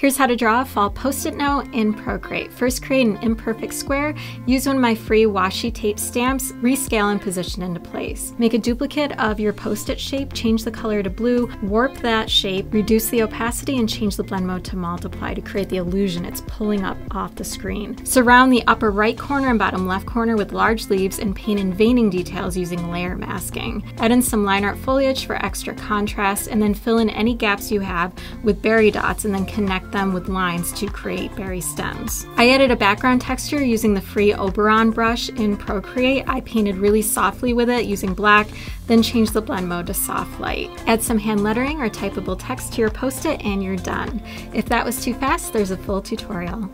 Here's how to draw a fall post-it note in Procreate. First, create an imperfect square. Use one of my free washi tape stamps, rescale and position into place. Make a duplicate of your post-it shape, change the color to blue, warp that shape, reduce the opacity, and change the blend mode to multiply to create the illusion it's pulling up off the screen. Surround the upper right corner and bottom left corner with large leaves and paint in veining details using layer masking. Add in some line art foliage for extra contrast, and then fill in any gaps you have with berry dots and then connect them with lines to create berry stems. I added a background texture using the free Oberon brush in Procreate. I painted really softly with it using black, then changed the blend mode to soft light. Add some hand lettering or typable text to your post-it and you're done. If that was too fast, there's a full tutorial.